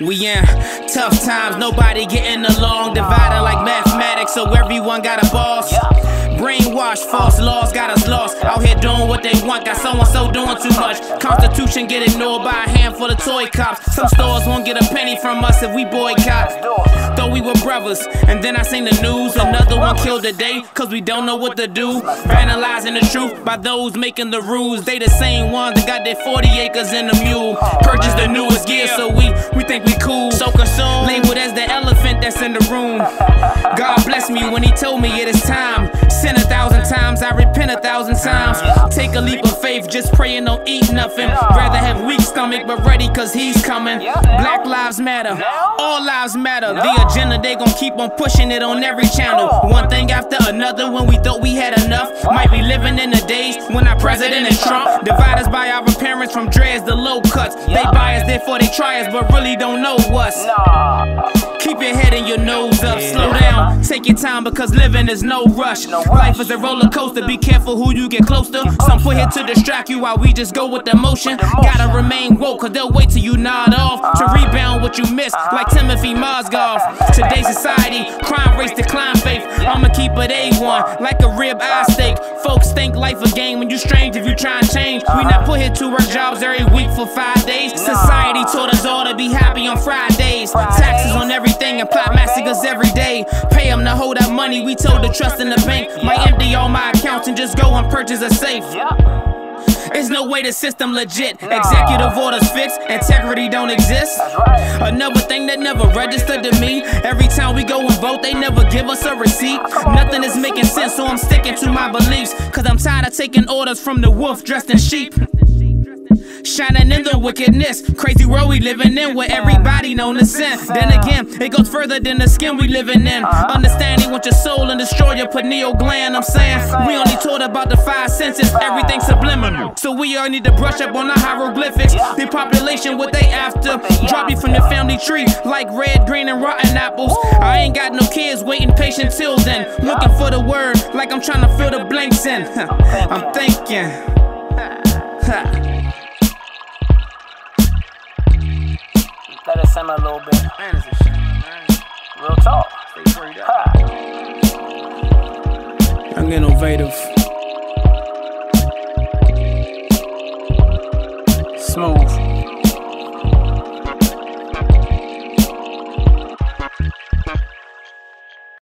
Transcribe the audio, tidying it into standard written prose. We in tough times, nobody getting along, divided like mathematics, so everyone got a boss. Brainwashed, false laws got us lost. Out here doing what they want, got so-and-so doing too much. Constitution get ignored by a handful of toy cops. Some stores won't get a penny from us if we boycott. Thought we were brothers, and then I seen the news. Another one killed today, cause we don't know what to do. Vandalizing the truth by those making the rules. They the same ones that got their 40 acres in the mule. Purchased the newest gear, so we think we cool. So consumed, labeled as the elephant that's in the room. God bless me when he told me it is time. Sin 1,000 times, I repent 1,000 times. Take a leap of faith, just pray and don't eat nothing. Rather have weak stomach, but ready cause he's coming. Black lives matter, all lives matter. The agenda, they gon' keep on pushing it on every channel. One thing after another when we thought we had enough. Might be living in the days when our president is Trump. Divide us by our parents from dreads to low cuts. They buy us, therefore they try us, but really don't know us. Keep your head and your nose up, slow down. Take your time because living is no rush. Life is a roller coaster, be careful who you get close to. Some put here to distract you while we just go with the motion. Gotta remain woke, cause they'll wait till you nod off to rebound what you missed, like Timothy Mozgov. Today's society, crime rates decline faith. I'ma keep it A1, like a rib eye steak. Folks think life a game when you strange if you try and change. We not put here to work jobs every week for 5 days. Society taught us all to be happy on Fridays. Taxes on everything and plot massacres every day. Pay them to hold our money, we told to trust in the bank. Might empty all my accounts and just go and purchase a safe. There's no way the system legit. Executive orders fixed, integrity don't exist. Another thing that never registered to me. Every time we go and vote, they never give us a receipt. Nothing is making sense, so I'm sticking to my beliefs. Cause I'm tired of taking orders from the wolf dressed in sheep. Shining in the wickedness, crazy world we living in, where everybody known to sin. Then again, it goes further than the skin we living in. Understand he wants your soul and destroy your pineal gland. I'm saying we only taught about the 5 senses, everything subliminal. So we all need to brush up on our hieroglyphics. The population, what they after, drop you from the family tree like red, green, and rotten apples. I ain't got no kids, waiting patient till then, looking for the word like I'm trying to fill the blanks in. I'm thinking. Let it simmer a little bit. Man, this is shit, man. Real talk. Stay free, dog. Young innovative.